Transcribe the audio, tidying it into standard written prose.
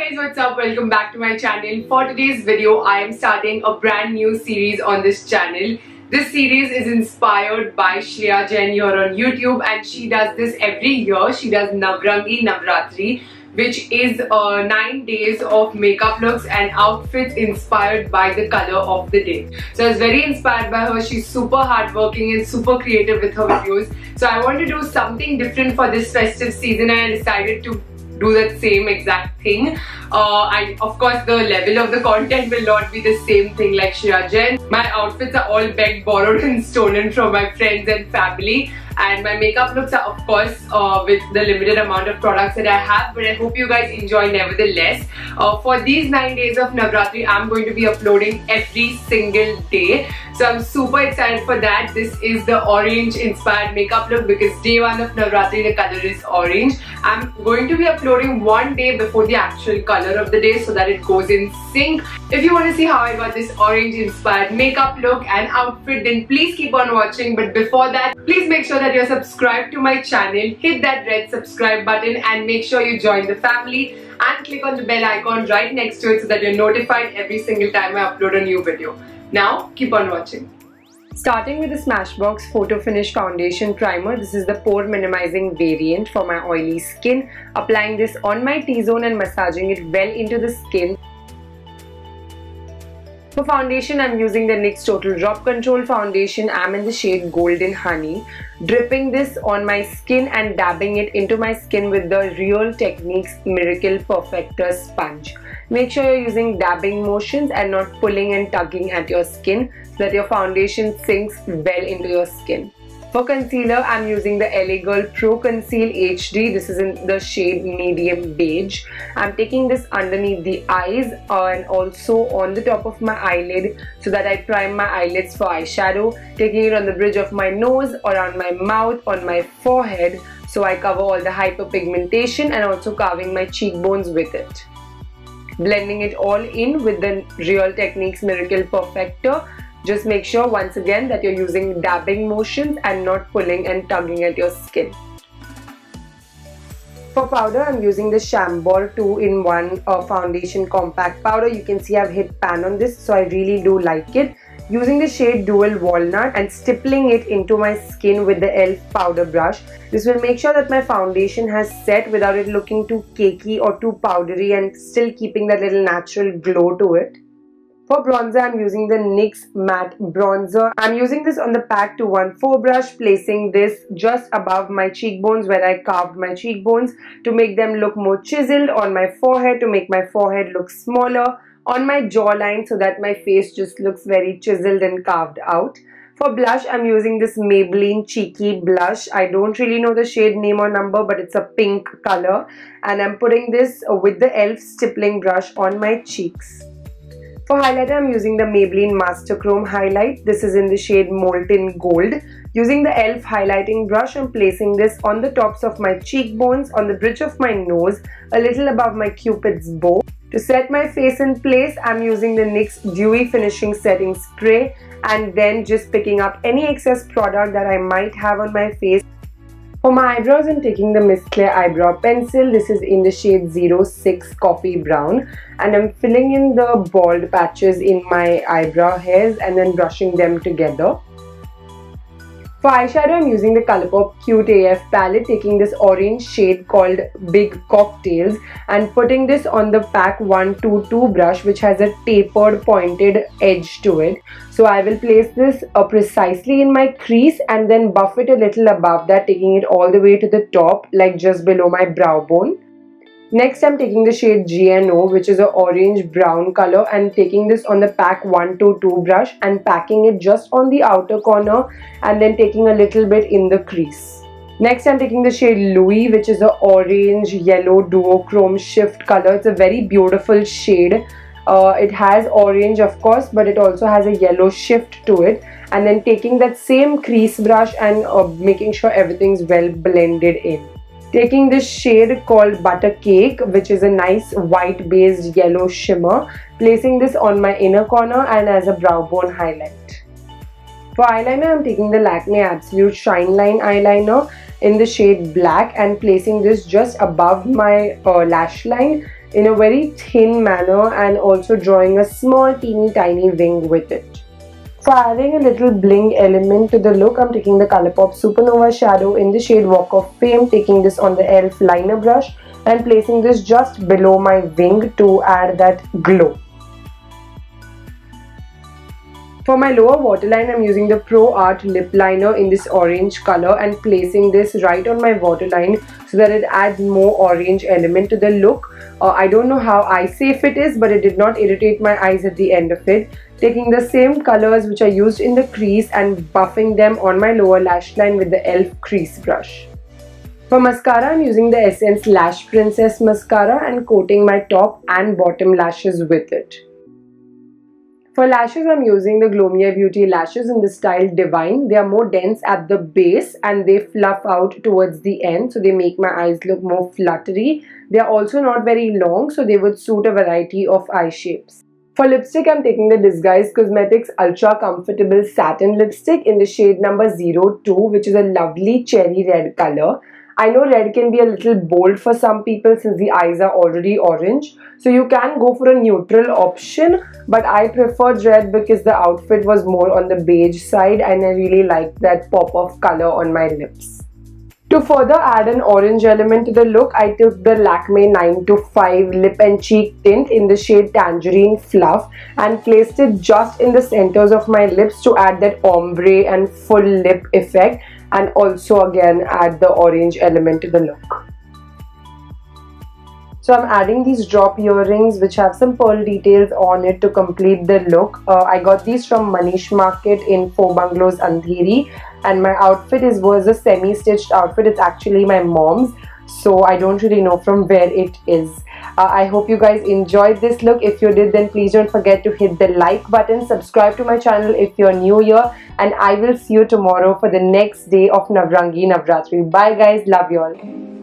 Hi guys, what's up? Welcome back to my channel. For today's video, I am starting a brand new series on this channel. This series is inspired by Shreya Jain here on YouTube, and she does this every year. She does Navrangi Navratri, which is 9 days of makeup looks and outfits inspired by the color of the day. So I was very inspired by her. She's super hardworking and super creative with her videos. So I wanted to do something different for this festive season, and I decided to do that same exact thing. And of course the level of the content will not be the same thing like Shreya Jain. My outfits are all begged, borrowed and stolen from my friends and family, and my makeup looks are of course with the limited amount of products that I have, but I hope you guys enjoy nevertheless. For these 9 days of Navratri, I'm going to be uploading every single day. So I'm super excited for that. This is the orange inspired makeup look because day one of Navratri the color is orange. I'm going to be uploading one day before the actual color of the day so that it goes in sync. If you want to see how I got this orange inspired makeup look and outfit, then please keep on watching. But before that, please make sure that you're subscribed to my channel, hit that red subscribe button and make sure you join the family and click on the bell icon right next to it so that you're notified every single time I upload a new video. Now keep on watching. Starting with the Smashbox Photo Finish Foundation Primer, this is the pore minimizing variant for my oily skin. Applying this on my T-zone and massaging it well into the skin. For foundation, I'm using the NYX Total Drop Control Foundation. I'm in the shade Golden Honey. Dripping this on my skin and dabbing it into my skin with the Real Techniques Miracle Perfector Sponge. Make sure you're using dabbing motions and not pulling and tugging at your skin so that your foundation sinks well into your skin. For concealer, I'm using the LA Girl Pro Conceal HD. This is in the shade Medium Beige. I'm taking this underneath the eyes and also on the top of my eyelid so that I prime my eyelids for eyeshadow. Taking it on the bridge of my nose, around my mouth, on my forehead, so I cover all the hyperpigmentation, and also carving my cheekbones with it. Blending it all in with the Real Techniques Miracle Perfector. Just make sure once again that you're using dabbing motions and not pulling and tugging at your skin. For powder, I'm using the Chambor 2-in-1 Foundation Compact Powder. You can see I've hit pan on this, so I really do like it. Using the shade Dual Walnut and stippling it into my skin with the e.l.f. powder brush. This will make sure that my foundation has set without it looking too cakey or too powdery, and still keeping that little natural glow to it. For bronzer, I'm using the NYX Matte Bronzer. I'm using this on the Pack 214 brush, placing this just above my cheekbones where I carved my cheekbones to make them look more chiseled, on my forehead to make my forehead look smaller, on my jawline so that my face just looks very chiseled and carved out. For blush, I'm using this Maybelline Cheeky Blush. I don't really know the shade name or number, but it's a pink color. And I'm putting this with the e.l.f. stippling brush on my cheeks. For highlighter, I'm using the Maybelline Master Chrome Highlight. This is in the shade Molten Gold. Using the e.l.f. highlighting brush, I'm placing this on the tops of my cheekbones, on the bridge of my nose, a little above my cupid's bow. To set my face in place, I'm using the NYX Dewy Finishing Setting Spray, and then just picking up any excess product that I might have on my face. For my eyebrows, I'm taking the MissClaire Eyebrow Pencil. This is in the shade 06 Coffee Brown, and I'm filling in the bald patches in my eyebrow hairs and then brushing them together. For eyeshadow, I'm using the Colourpop Cute AF palette, taking this orange shade called Big Cocktails and putting this on the Pack 122 brush, which has a tapered pointed edge to it. So I will place this precisely in my crease and then buff it a little above that, taking it all the way to the top, like just below my brow bone. Next, I'm taking the shade GNO, which is an orange-brown color, and taking this on the Pack 122 brush and packing it just on the outer corner and then taking a little bit in the crease. Next, I'm taking the shade Louis, which is an orange-yellow duochrome shift color. It's a very beautiful shade. It has orange, of course, but it also has a yellow shift to it. And then taking that same crease brush and making sure everything's well blended in. Taking this shade called Butter Cake, which is a nice white based yellow shimmer, placing this on my inner corner and as a brow bone highlight. For eyeliner, I'm taking the Lakme Absolute Shine Line Eyeliner in the shade Black and placing this just above my lash line in a very thin manner and also drawing a small teeny tiny wing with it. For adding a little bling element to the look, I'm taking the Colourpop Supernova shadow in the shade Walk of Fame, taking this on the e.l.f. liner brush and placing this just below my wing to add that glow. For my lower waterline, I'm using the Pro Art lip liner in this orange color and placing this right on my waterline so that it adds more orange element to the look. I don't know how eye safe it is, but it did not irritate my eyes at the end of it. Taking the same colors which I used in the crease and buffing them on my lower lash line with the e.l.f. crease brush. For mascara, I'm using the Essence Lash Princess mascara and coating my top and bottom lashes with it. For lashes, I'm using the Glomia Beauty lashes in the style Divine. They are more dense at the base and they fluff out towards the end, so they make my eyes look more fluttery. They are also not very long, so they would suit a variety of eye shapes. For lipstick, I'm taking the Disguise Cosmetics Ultra Comfortable Satin Lipstick in the shade number 02, which is a lovely cherry red color. I know red can be a little bold for some people since the eyes are already orange, so you can go for a neutral option, but I preferred red because the outfit was more on the beige side and I really liked that pop of color on my lips. To further add an orange element to the look, I took the Lakme 9 to 5 lip and cheek tint in the shade Tangerine Fluff and placed it just in the centers of my lips to add that ombre and full lip effect, and also again add the orange element to the look. So I'm adding these drop earrings which have some pearl details on it to complete the look. I got these from Manish Market in Four Bungalows, Andheri, and my outfit was a semi-stitched outfit. It's actually my mom's, so I don't really know from where it is. I hope you guys enjoyed this look. If you did, then please don't forget to hit the like button, subscribe to my channel if you're new here, and I will see you tomorrow for the next day of Navrangi Navratri. Bye guys, love y'all.